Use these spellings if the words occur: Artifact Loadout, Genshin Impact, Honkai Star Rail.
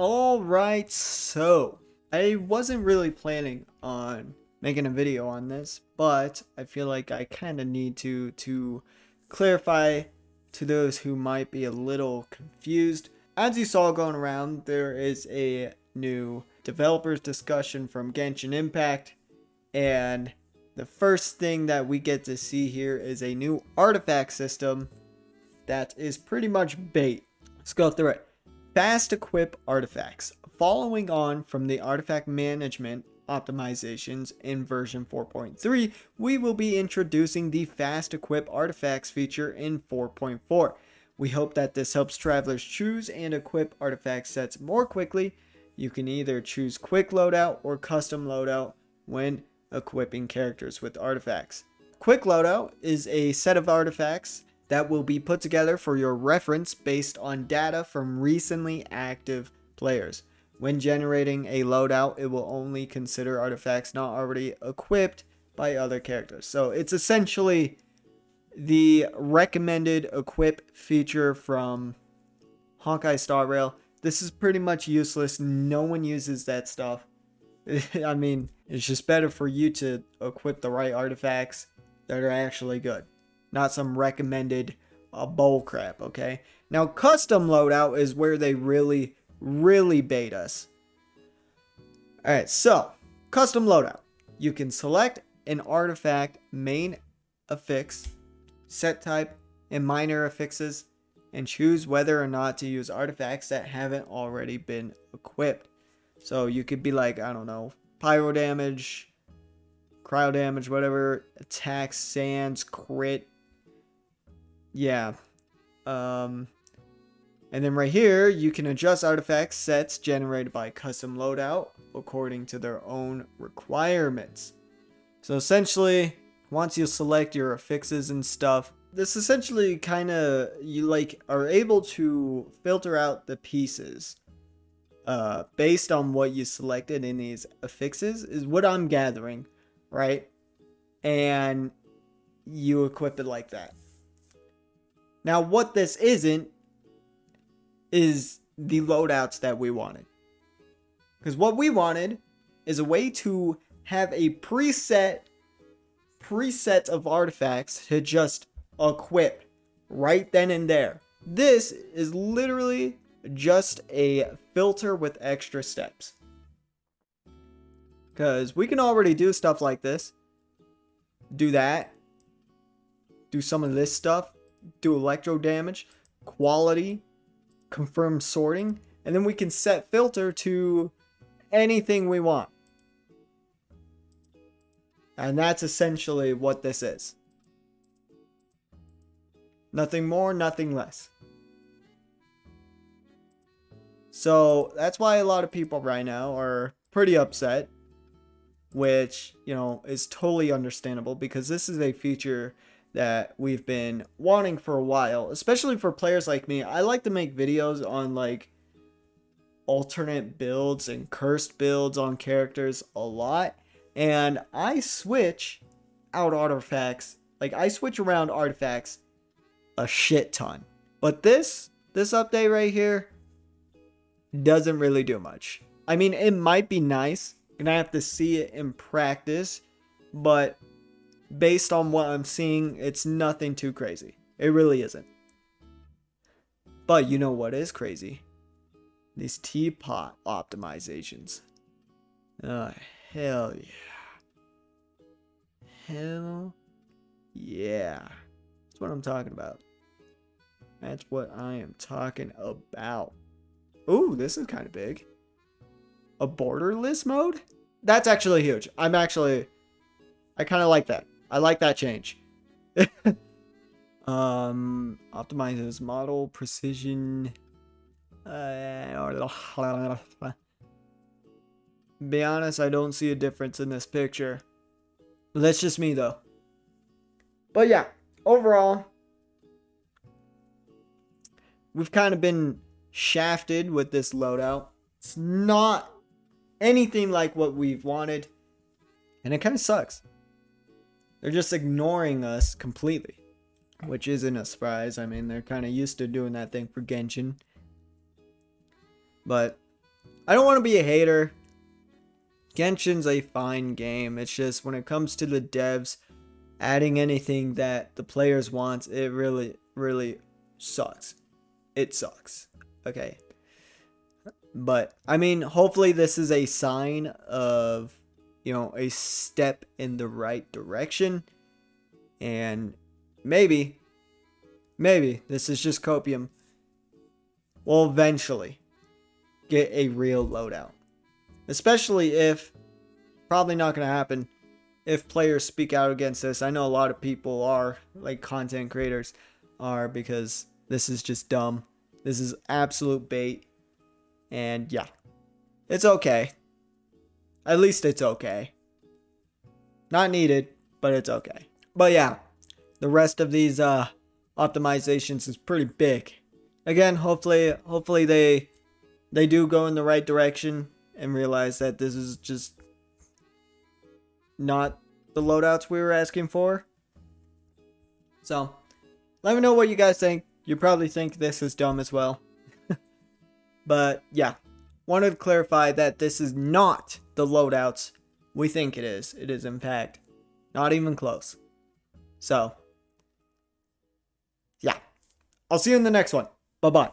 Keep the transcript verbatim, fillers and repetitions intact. Alright, so I wasn't really planning on making a video on this, but I feel like I kind of need to to clarify to those who might be a little confused. As you saw going around, there is a new developers discussion from Genshin Impact, and the first thing that we get to see here is a new artifact system that is pretty much bait. Let's go through it. Fast equip artifacts. Following on from the artifact management optimizations in version four point three, we will be introducing the fast equip artifacts feature in four point four. We hope that this helps travelers choose and equip artifact sets more quickly. You can either choose quick loadout or custom loadout when equipping characters with artifacts. Quick loadout is a set of artifacts that will be put together for your reference based on data from recently active players. When generating a loadout, it will only consider artifacts not already equipped by other characters. So it's essentially the recommended equip feature from Honkai Star Rail. This is pretty much useless. No one uses that stuff. I mean, it's just better for you to equip the right artifacts that are actually good. Not some recommended uh, bull crap, okay? Now, custom loadout is where they really, really bait us. Alright, so, custom loadout. You can select an artifact, main affix, set type, and minor affixes, and choose whether or not to use artifacts that haven't already been equipped. So, you could be like, I don't know, pyro damage, cryo damage, whatever, attacks, sands, crit. Yeah. Um, and then right here, you can adjust artifact sets generated by custom loadout according to their own requirements. So essentially, once you select your affixes and stuff, this essentially kind of, you like, are able to filter out the pieces uh, based on what you selected in these affixes, is what I'm gathering, right? And you equip it like that. Now, what this isn't is the loadouts that we wanted. Because what we wanted is a way to have a preset, preset of artifacts to just equip right then and there. This is literally just a filter with extra steps. Because we can already do stuff like this. Do that. Do some of this stuff. Do electro damage, quality, confirm sorting, and then we can set filter to anything we want. And that's essentially what this is. Nothing more, nothing less. So that's why a lot of people right now are pretty upset, which, you know, is totally understandable, because this is a feature that we've been wanting for a while, especially for players like me. I like to make videos on like alternate builds and cursed builds on characters a lot, and I switch out artifacts, like I switch around artifacts a shit ton. But this this update right here doesn't really do much. I mean, it might be nice, and I have to see it in practice, but based on what I'm seeing, it's nothing too crazy. It really isn't. But you know what is crazy? These teapot optimizations. Oh, hell yeah. Hell yeah. That's what I'm talking about. That's what I am talking about. Ooh, this is kind of big. A borderless mode? That's actually huge. I'm actually... I kind of like that. I like that change. um, optimizes model precision. Uh, be honest, I don't see a difference in this picture. That's just me though. But yeah, overall, we've kind of been shafted with this loadout. It's not anything like what we've wanted, and it kind of sucks. They're just ignoring us completely, which isn't a surprise. I mean, they're kind of used to doing that thing for Genshin. But I don't want to be a hater. Genshin's a fine game. It's just when it comes to the devs adding anything that the players want, it really, really sucks. It sucks. Okay. But, I mean, hopefully this is a sign of, you know, a step in the right direction. And maybe, maybe, this is just copium, we'll eventually get a real loadout. Especially if, probably not going to happen, if players speak out against this. I know a lot of people are, like content creators are, because this is just dumb. This is absolute bait. And yeah, it's okay. At least it's okay. Not needed, but it's okay. But yeah, the rest of these uh, optimizations is pretty big. Again, hopefully, hopefully they they do go in the right direction and realize that this is just not the loadouts we were asking for. So, let me know what you guys think. You probably think this is dumb as well. But yeah, wanted to clarify that this is not the loadouts we think it is. It is, in fact, not even close. So, yeah, I'll see you in the next one. Bye-bye.